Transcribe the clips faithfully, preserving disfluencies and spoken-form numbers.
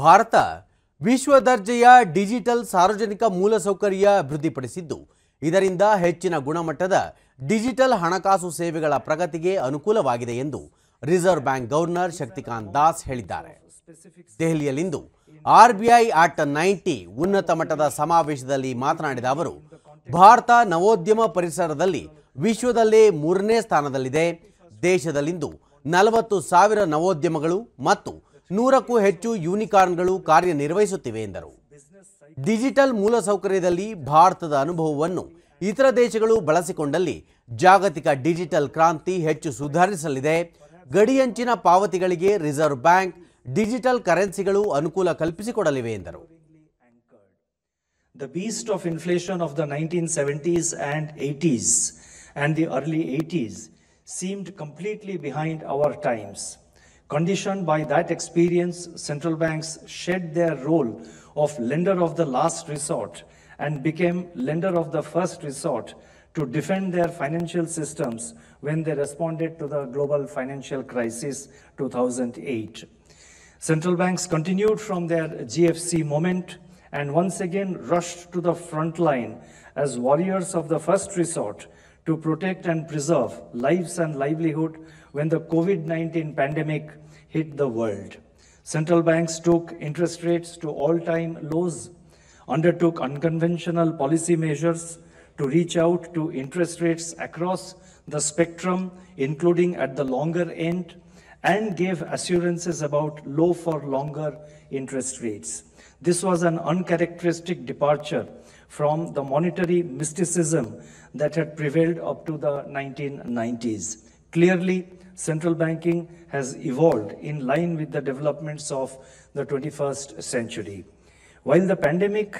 ಭಾರತ ವಿಶ್ವ ದರ್ಜೆಯ ಡಿಜಿಟಲ್ ಸಾರ್ವಜನಿಕ ಮೂಲಸೌಕರ್ಯ ಅಭಿವೃದ್ಧಿಪಡಿಸಿದ್ದು ಇದರಿಂದ ಹೆಚ್ಚಿನ ಗುಣಮಟ್ಟದ ಡಿಜಿಟಲ್ ಹಣಕಾಸು ಸೇವೆಗಳ ಪ್ರಗತಿಗೆ ಅನುಕೂಲವಾಗಿದೆ ಎಂದು reserve bank governor Shaktikanta Das ಹೇಳಿದ್ದಾರೆ. ದೆಹಲಿಯಲ್ಲಿಂದು ಆರ್ಬಿಐ ಆಟ್ ನೈಂಟಿ ಉನ್ನತ ಮಟ್ಟದ ಸಮಾವೇಶದಲ್ಲಿ ಮಾತನಾಡಿದ ಅವರು, ಭಾರತ ನವೋದ್ಯಮ ಪರಿಸರದಲ್ಲಿ ವಿಶ್ವದಲ್ಲೇ ಮೂರನೇ ಸ್ಥಾನದಲ್ಲಿದೆ. ದೇಶದಲ್ಲಿಂದು ನಲವತ್ತು ಸಾವಿರ ನವೋದ್ಯಮಗಳು ಮತ್ತು ನೂರಕ್ಕೂ ಹೆಚ್ಚು ಯೂನಿಕಾರ್ನ್ಗಳು ಕಾರ್ಯನಿರ್ವಹಿಸುತ್ತಿವೆ ಎಂದರು. ಡಿಜಿಟಲ್ ಮೂಲಸೌಕರ್ಯದಲ್ಲಿ ಭಾರತದ ಅನುಭವವನ್ನು ಇತರ ದೇಶಗಳು ಬಳಸಿಕೊಂಡಲ್ಲಿ ಜಾಗತಿಕ ಡಿಜಿಟಲ್ ಕ್ರಾಂತಿ ಹೆಚ್ಚು ಸುಧಾರಿಸಲಿದೆ. ಗಡಿಯಂಚಿನ ಪಾವತಿಗಳಿಗೆ ರಿಸರ್ವ್ ಬ್ಯಾಂಕ್ ಡಿಜಿಟಲ್ ಕರೆನ್ಸಿಗಳು ಅನುಕೂಲ ಕಲ್ಪಿಸಿಕೊಡಲಿವೆ ಎಂದರು. The beast of inflation of the nineteen seventies and eighties and the early eighties seemed completely behind our times. Conditioned by that experience, central banks shed their role of lender of the last resort and became lender of the first resort to defend their financial systems when they responded to the global financial crisis two thousand eight. Central banks continued from their G F C moment and once again rushed to the front line as warriors of the first resort to protect and preserve lives and livelihood when the COVID nineteen pandemic hit the world. Central banks took interest rates to all-time lows, undertook unconventional policy measures to reach out to interest rates across the spectrum, including at the longer end, and gave assurances about low for longer interest rates. This was an uncharacteristic departure from the monetary mysticism that had prevailed up to the nineteen nineties. Clearly, central banking has evolved in line with the developments of the twenty-first century. While the pandemic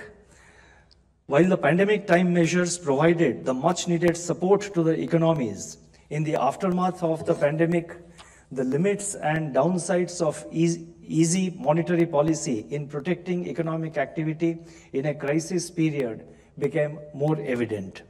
while the pandemic time measures provided the much-needed support to the economies, in the aftermath of the pandemic, the limits and downsides of easy, easy monetary policy in protecting economic activity in a crisis period became more evident.